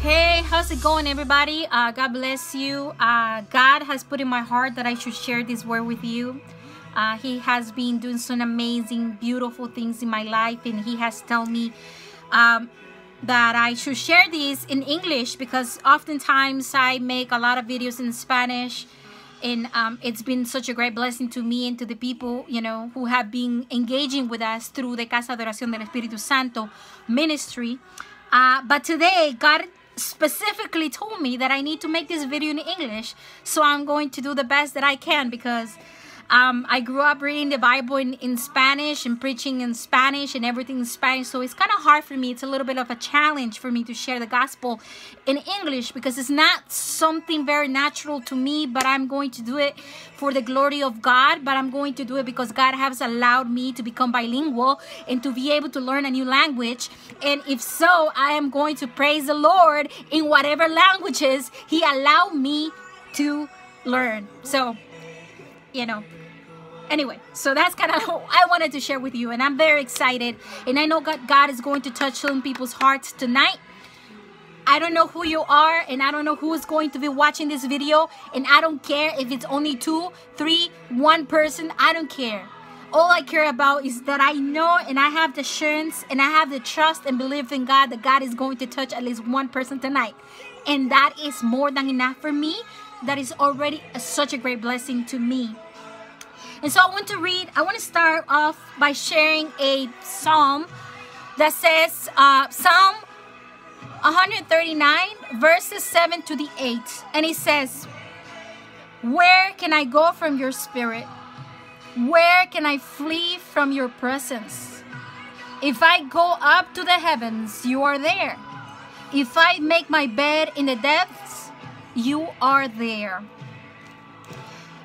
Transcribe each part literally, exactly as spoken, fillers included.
Hey, how's it going, everybody? Uh, God bless you. Uh, God has put in my heart that I should share this word with you. Uh, he has been doing some amazing, beautiful things in my life, and He has told me um, that I should share this in English, because oftentimes I make a lot of videos in Spanish, and um, it's been such a great blessing to me and to the people, you know, who have been engaging with us through the Casa Adoración del Espíritu Santo ministry. Uh, but today, God specifically told me that I need to make this video in English, so I'm going to do the best that I can, because um, I grew up reading the Bible in, in Spanish and preaching in Spanish and everything in Spanish, so it's kind of hard for me. It's a little bit of a challenge for me to share the gospel in English, because it's not something very natural to me, but I'm going to do it for the glory of God. But I'm going to do it because God has allowed me to become bilingual and to be able to learn a new language, and if so, I am going to praise the Lord in whatever languages He allowed me to learn. So, you know, anyway, so that's kind of what I wanted to share with you, and I'm very excited, and I know God, God is going to touch some people's hearts tonight. I don't know who you are, and I don't know who is going to be watching this video, and I don't care if it's only two, three, one person. I don't care. All I care about is that I know, and I have the assurance, and I have the trust and belief in God that God is going to touch at least one person tonight. And that is more than enough for me. That is already a, such a great blessing to me. And so I want to read, I want to start off by sharing a psalm that says, uh, Psalm one thirty-nine, verses seven to the eight. And it says, "Where can I go from your spirit? Where can I flee from your presence? If I go up to the heavens, you are there. If I make my bed in the depths, you are there."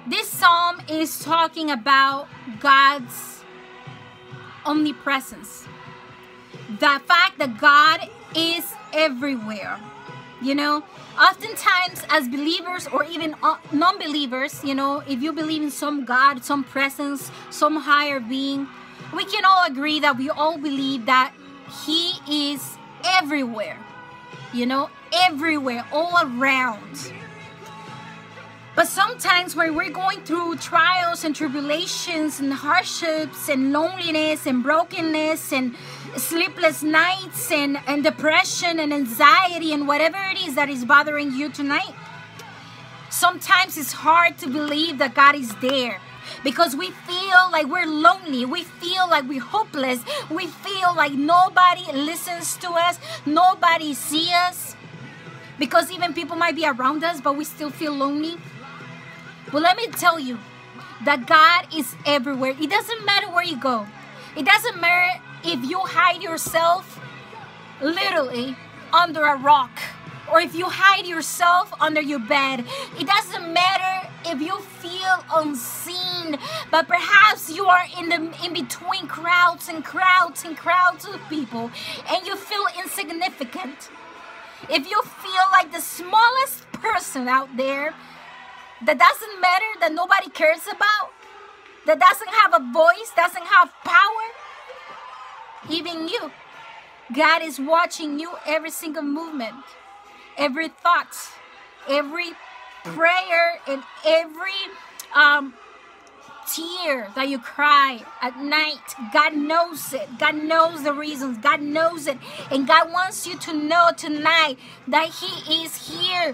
This psalm is talking about God's omnipresence. The fact that God is everywhere. You know, oftentimes as believers or even non-believers, you know, if you believe in some God, some presence, some higher being, we can all agree that we all believe that He is everywhere, you know, everywhere, all around. But sometimes when we're going through trials and tribulations and hardships and loneliness and brokenness and sleepless nights and, and depression and anxiety and whatever it is that is bothering you tonight, sometimes it's hard to believe that God is there, because we feel like we're lonely, we feel like we're hopeless, we feel like nobody listens to us, nobody sees us, because even people might be around us, but we still feel lonely. Well, let me tell you that God is everywhere. It doesn't matter where you go. It doesn't matter if you hide yourself literally under a rock, or if you hide yourself under your bed. It doesn't matter if you feel unseen, but perhaps you are in the in between crowds and crowds and crowds of people, and you feel insignificant. If you feel like the smallest person out there, that doesn't matter, that nobody cares about, that doesn't have a voice, doesn't have power, even you, God is watching you, every single movement, every thought, every prayer, and every um, tear that you cry at night. God knows it. God knows the reasons. God knows it. And God wants you to know tonight that He is here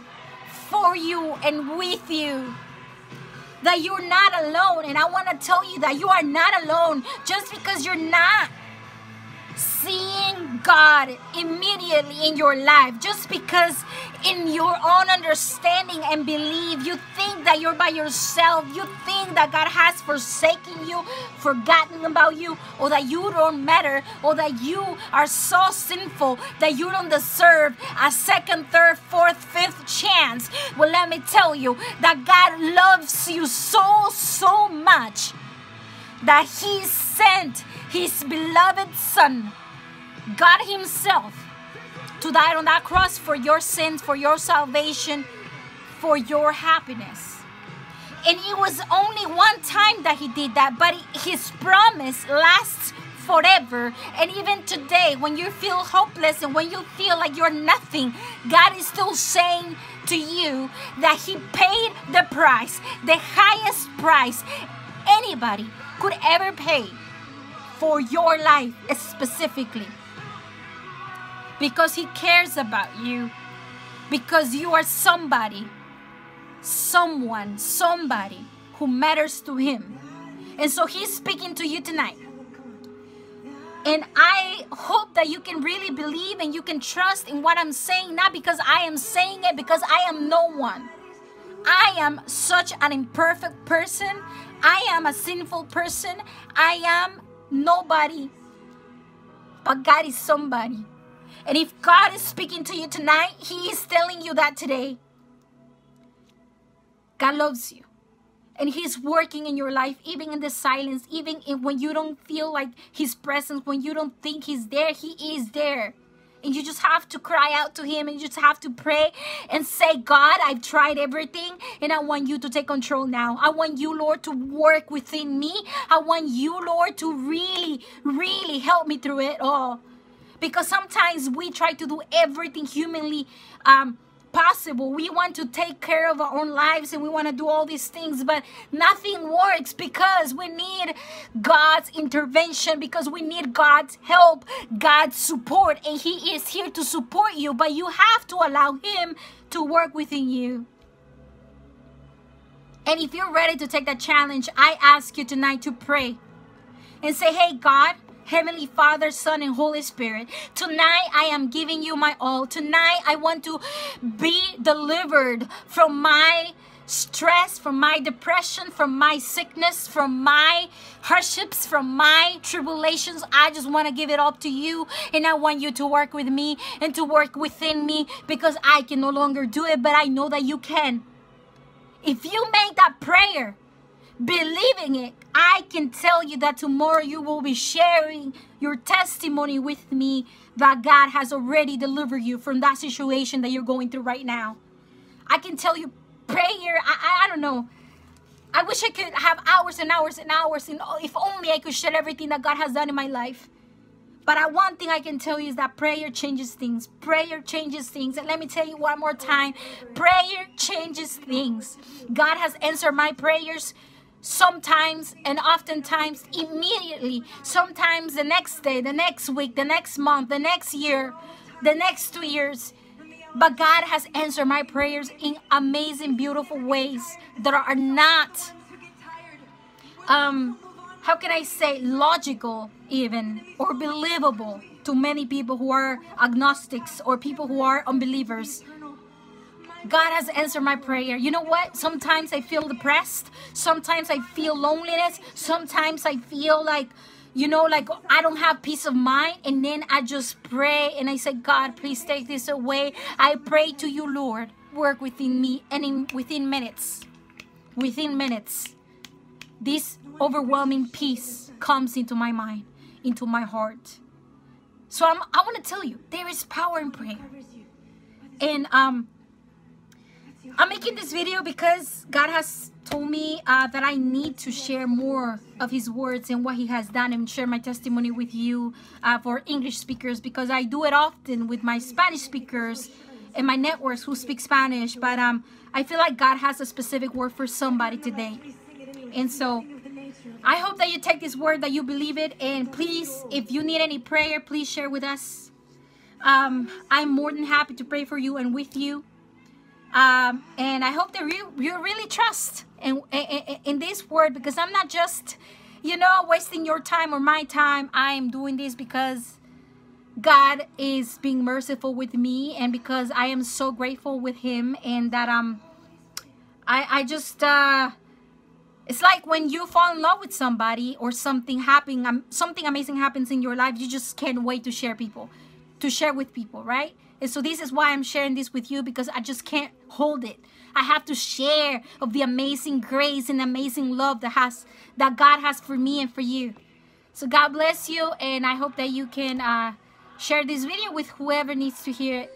for you and with you, that you're not alone. And I want to tell you that you are not alone. Just because you're not seeing God immediately in your life, just because in your own understanding and belief you think that you're by yourself, you think that God has forsaken you, forgotten about you, or that you don't matter, or that you are so sinful that you don't deserve a second, third, fourth, fifth chance. Well, let me tell you that God loves you so, so much that He sent His beloved Son, God Himself, to die on that cross for your sins, for your salvation, for your happiness. And it was only one time that He did that, but His promise lasts forever. And even today, when you feel hopeless and when you feel like you're nothing, God is still saying to you that He paid the price, the highest price anybody could ever pay for your life specifically, because He cares about you, because you are somebody, someone, somebody who matters to Him. And so He's speaking to you tonight. And I hope that you can really believe and you can trust in what I'm saying, not because I am saying it, because I am no one. I am such an imperfect person. I am a sinful person. I am nobody. But God is somebody. And if God is speaking to you tonight, He is telling you that today. God loves you. And He's working in your life, even in the silence, even in when you don't feel like His presence, when you don't think He's there, He is there. And you just have to cry out to Him, and you just have to pray and say, God, I've tried everything, and I want you to take control now. I want you, Lord, to work within me. I want you, Lord, to really, really help me through it all. Because sometimes we try to do everything humanly um, possible. We want to take care of our own lives and we want to do all these things, but nothing works because we need God's intervention, because we need God's help, God's support, and He is here to support you, but you have to allow Him to work within you. And if you're ready to take that challenge, I ask you tonight to pray and say, hey, God, Heavenly Father, Son, and Holy Spirit, tonight I am giving you my all. Tonight I want to be delivered from my stress, from my depression, from my sickness, from my hardships, from my tribulations. I just want to give it up to you, and I want you to work with me and to work within me, because I can no longer do it, but I know that you can. If you make that prayer, believing it, I can tell you that tomorrow you will be sharing your testimony with me that God has already delivered you from that situation that you're going through right now. I can tell you prayer, I, I, I don't know. I wish I could have hours and hours and hours, and if only I could share everything that God has done in my life. But I, one thing I can tell you is that prayer changes things. Prayer changes things. And let me tell you one more time, prayer changes things. God has answered my prayers sometimes, and oftentimes immediately, sometimes the next day, the next week, the next month, the next year, the next two years. But God has answered my prayers in amazing, beautiful ways that are not, um, how can I say, logical even, or believable to many people who are agnostics or people who are unbelievers. God has answered my prayer. You know what? Sometimes I feel depressed. Sometimes I feel loneliness. Sometimes I feel like, you know, like I don't have peace of mind. And then I just pray and I say, God, please take this away. I pray to you, Lord, work within me. And in, within minutes, within minutes, this overwhelming peace comes into my mind, into my heart. So I'm, I want to tell you, there is power in prayer. And um. I'm making this video because God has told me uh, that I need to share more of His words and what He has done, and share my testimony with you uh, for English speakers, because I do it often with my Spanish speakers and my networks who speak Spanish. But um, I feel like God has a specific word for somebody today. And so I hope that you take this word, that you believe it. And please, if you need any prayer, please share with us. Um, I'm more than happy to pray for you and with you. Um, and I hope that you, you really trust in, in, in this word, because I'm not just, you know, wasting your time or my time. I am doing this because God is being merciful with me, and because I am so grateful with Him, and that um, I, I just, uh, it's like when you fall in love with somebody or something happening, um, something amazing happens in your life, you just can't wait to share people, to share with people, right? And so this is why I'm sharing this with you, because I just can't hold it. I have to share of the amazing grace and amazing love that has that God has for me and for you. So God bless you, and I hope that you can uh, share this video with whoever needs to hear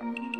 it.